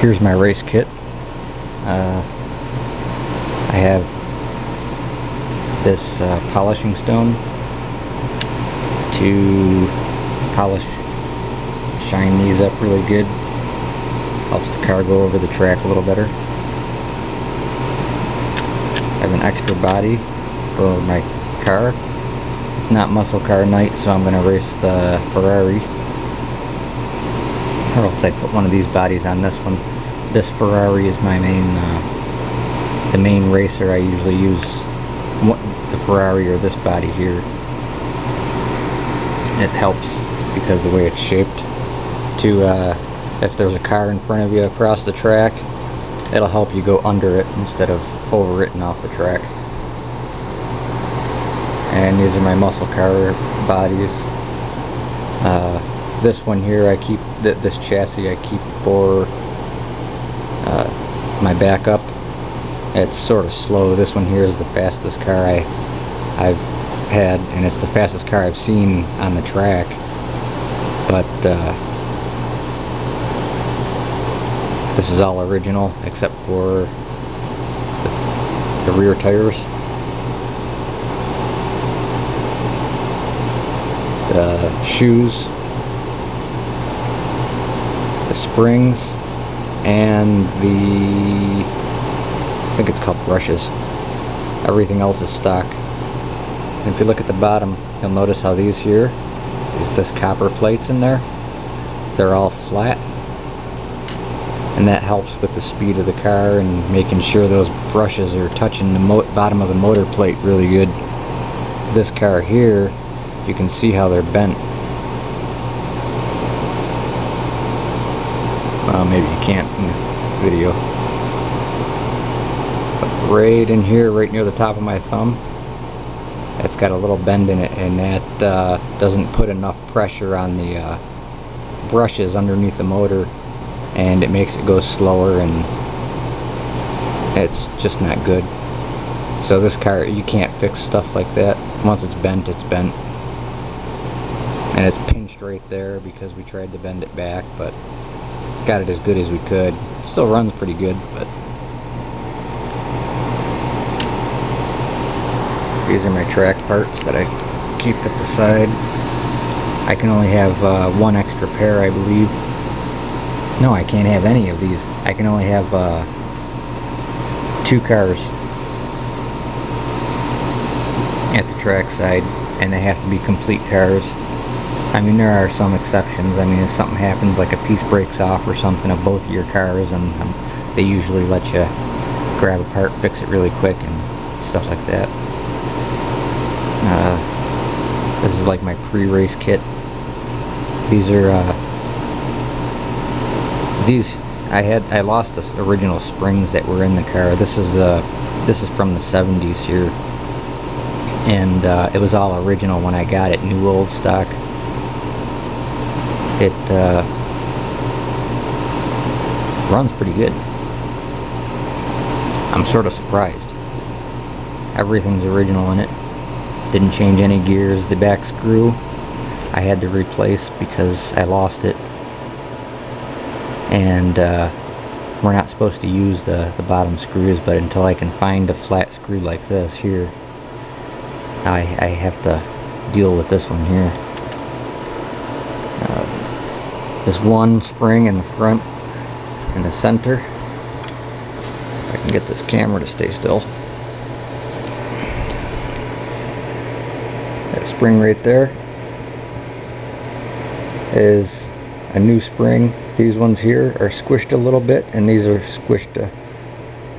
Here's my race kit. I have this polishing stone to shine these up really good. Helps the car go over the track a little better. I have an extra body for my car. It's not muscle car night, so I'm going to race the Ferrari. Or else I put one of these bodies on this one. This Ferrari is my main, the main racer. I usually use the Ferrari or this body here. It helps because the way it's shaped. To if there's a car in front of you across the track, it'll help you go under it instead of over it and off the track. And these are my muscle car bodies. This one here, I keep this chassis. I keep for my backup. It's sort of slow. This one here is the fastest car I've had, and it's the fastest car I've seen on the track. But this is all original except for the rear tires. The shoes, the springs, and the, I think it's called brushes. Everything else is stock. And if you look at the bottom, you'll notice how these here, this copper plates in there, they're all flat. And that helps with the speed of the car and making sure those brushes are touching the bottom of the motor plate really good. This car here, you can see how they're bent. Well, maybe you can't in the video. But right in here, right near the top of my thumb, it's got a little bend in it, and that doesn't put enough pressure on the brushes underneath the motor, and it makes it go slower, and it's just not good. So this car, you can't fix stuff like that. Once it's bent, it's bent. And it's pinched right there because we tried to bend it back, but got it as good as we could. It still runs pretty good, but these are my track parts that I keep at the side. I can only have one extra pair, I believe. No, I can't have any of these. I can only have two cars at the track side, and they have to be complete cars. I mean, there are some exceptions. I mean, if something happens, like a piece breaks off or something of both of your cars, and they usually let you grab a part, fix it really quick, and stuff like that. This is like my pre-race kit. These are these I lost the original springs that were in the car. This is from the 70s here, and it was all original when I got it, new old stock. It runs pretty good. I'm sort of surprised. Everything's original in it. Didn't change any gears. The back screw I had to replace because I lost it. And we're not supposed to use the bottom screws, but until I can find a flat screw like this here, I have to deal with this one here. There's one spring in the front, in the center. If I can get this camera to stay still. That spring right there is a new spring. These ones here are squished a little bit, and these are squished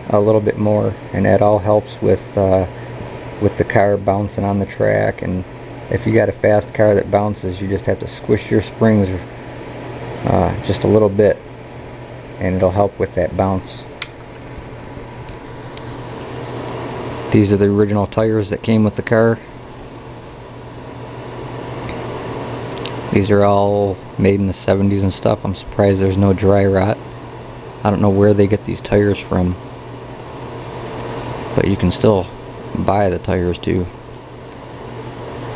a little bit more, and that all helps with the car bouncing on the track. And if you got a fast car that bounces, you just have to squish your springs just a little bit, and it'll help with that bounce. These are the original tires that came with the car. These are all made in the 70s and stuff. I'm surprised there's no dry rot. I don't know where they get these tires from, but you can still buy the tires too.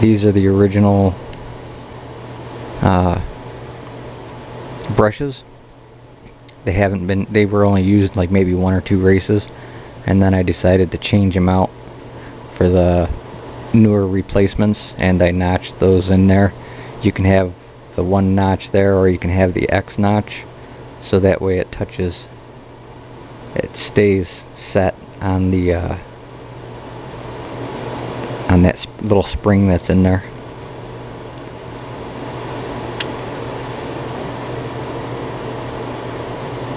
These are the original brushes. they were only used like maybe one or two races, and then I decided to change them out for the newer replacements, and I notched those in there. You can have the one notch there, or you can have the X notch, so that way it touches, it stays set on the on that little spring that's in there.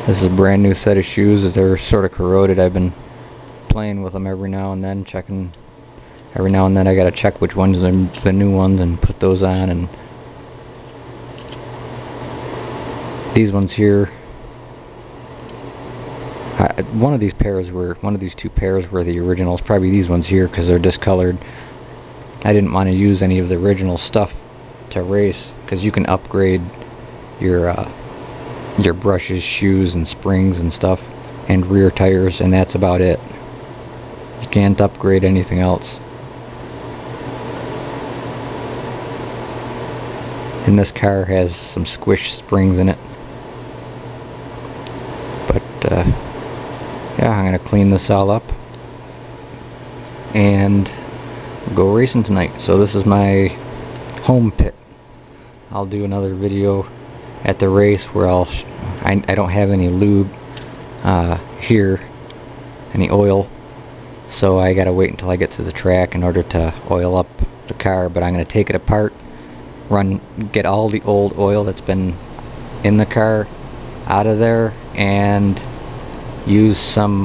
This is a brand new set of shoes. They're sort of corroded. I've been playing with them every now and then, checking. Every now and then I gotta check which ones are the new ones and put those on. And these ones here, one of these two pairs were the originals. Probably these ones here because they're discolored. I didn't want to use any of the original stuff to race, because you can upgrade your brushes, shoes, and springs and stuff, and rear tires, and that's about it. You can't upgrade anything else. And this car has some squish springs in it. But yeah, I'm gonna clean this all up and go racing tonight. So this is my home pit. I'll do another video at the race where I don't have any lube here, any oil, so I gotta wait until I get to the track in order to oil up the car. But I'm gonna take it apart, get all the old oil that's been in the car out of there, and use some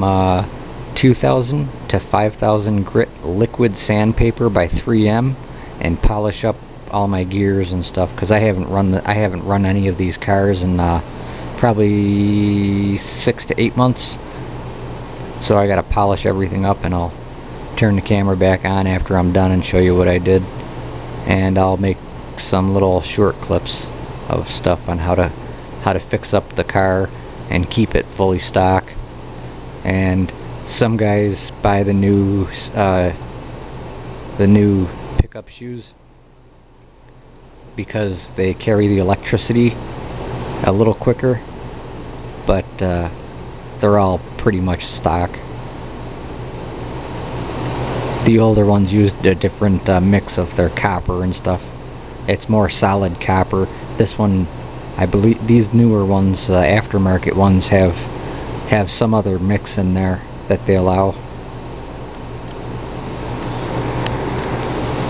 2000 to 5000 grit liquid sandpaper by 3M and polish up all my gears and stuff, because I haven't run any of these cars in probably 6 to 8 months. So I gotta polish everything up, and I'll turn the camera back on after I'm done and show you what I did. And I'll make some little short clips of stuff on how to fix up the car and keep it fully stock. And some guys buy the new pickup shoes because they carry the electricity a little quicker, but they're all pretty much stock. The older ones used a different mix of their copper and stuff. It's more solid copper. This one, I believe, these newer ones, aftermarket ones, have some other mix in there that they allow.